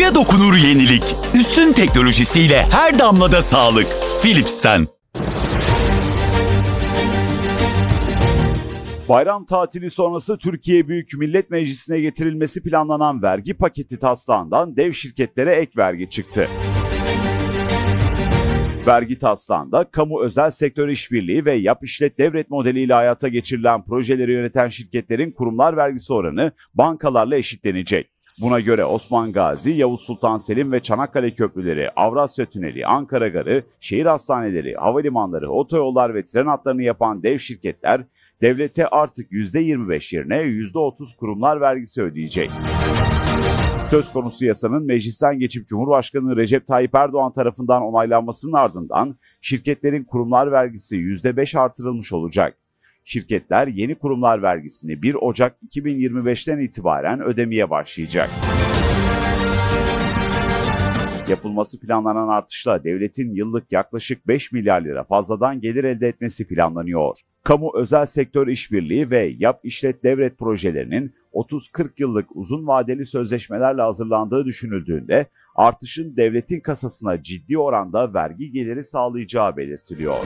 dokuya dokunur yenilik. Üstün teknolojisiyle her damlada sağlık. Philips'ten. Bayram tatili sonrası Türkiye Büyük Millet Meclisi'ne getirilmesi planlanan vergi paketi taslağından dev şirketlere ek vergi çıktı. Vergi taslağında kamu özel sektör işbirliği ve yap işlet devret modeliyle hayata geçirilen projeleri yöneten şirketlerin kurumlar vergisi oranı bankalarla eşitlenecek. Buna göre Osman Gazi, Yavuz Sultan Selim ve Çanakkale Köprüleri, Avrasya Tüneli, Ankara Garı, şehir hastaneleri, havalimanları, otoyollar ve tren hatlarını yapan dev şirketler devlete artık %25 yerine %30 kurumlar vergisi ödeyecek. Söz konusu yasanın meclisten geçip Cumhurbaşkanı Recep Tayyip Erdoğan tarafından onaylanmasının ardından şirketlerin kurumlar vergisi %5 artırılmış olacak. Şirketler yeni kurumlar vergisini 1 Ocak 2025'ten itibaren ödemeye başlayacak. Yapılması planlanan artışla devletin yıllık yaklaşık 5 milyar lira fazladan gelir elde etmesi planlanıyor. Kamu özel sektör işbirliği ve yap işlet devret projelerinin 30-40 yıllık uzun vadeli sözleşmelerle hazırlandığı düşünüldüğünde artışın devletin kasasına ciddi oranda vergi geliri sağlayacağı belirtiliyor.